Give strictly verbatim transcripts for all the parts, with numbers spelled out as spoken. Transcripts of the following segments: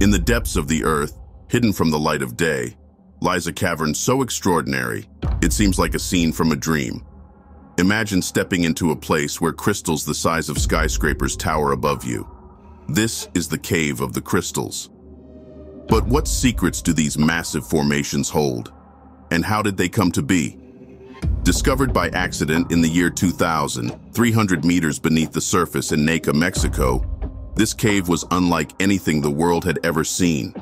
In the depths of the earth, hidden from the light of day, lies a cavern so extraordinary, it seems like a scene from a dream. Imagine stepping into a place where crystals the size of skyscrapers tower above you. This is the Cave of the Crystals. But what secrets do these massive formations hold? And how did they come to be? Discovered by accident in the year two thousand, three hundred meters beneath the surface in Naca, Mexico, this cave was unlike anything the world had ever seen.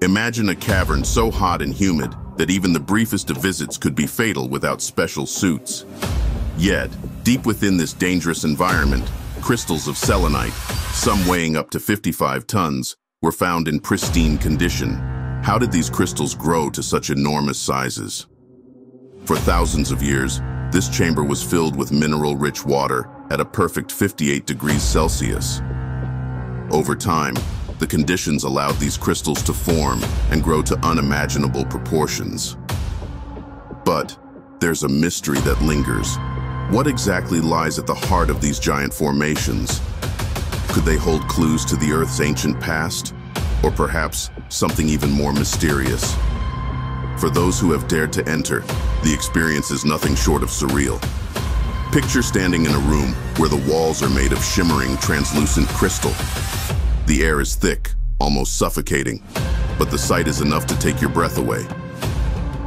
Imagine a cavern so hot and humid that even the briefest of visits could be fatal without special suits. Yet, deep within this dangerous environment, crystals of selenite, some weighing up to fifty-five tons, were found in pristine condition. How did these crystals grow to such enormous sizes? For thousands of years, this chamber was filled with mineral-rich water at a perfect fifty-eight degrees Celsius. Over time, the conditions allowed these crystals to form and grow to unimaginable proportions. But there's a mystery that lingers. What exactly lies at the heart of these giant formations? Could they hold clues to the Earth's ancient past? Or perhaps something even more mysterious? For those who have dared to enter, the experience is nothing short of surreal. Picture standing in a room where the walls are made of shimmering, translucent crystal. The air is thick, almost suffocating, but the sight is enough to take your breath away.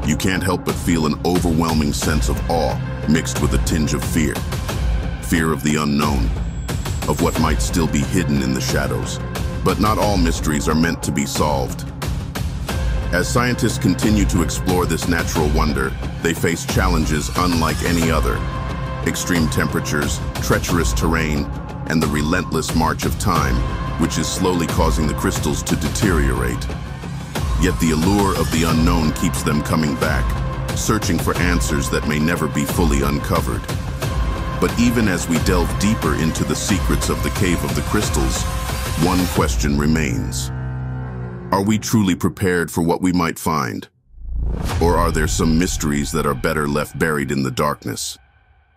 You can't help but feel an overwhelming sense of awe mixed with a tinge of fear. Fear of the unknown, of what might still be hidden in the shadows. But not all mysteries are meant to be solved. As scientists continue to explore this natural wonder, they face challenges unlike any other. Extreme temperatures, treacherous terrain, and the relentless march of time, which is slowly causing the crystals to deteriorate. Yet the allure of the unknown keeps them coming back, searching for answers that may never be fully uncovered. But even as we delve deeper into the secrets of the Cave of the Crystals, one question remains. Are we truly prepared for what we might find? Or are there some mysteries that are better left buried in the darkness?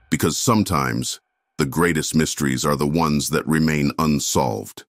Because sometimes, the greatest mysteries are the ones that remain unsolved.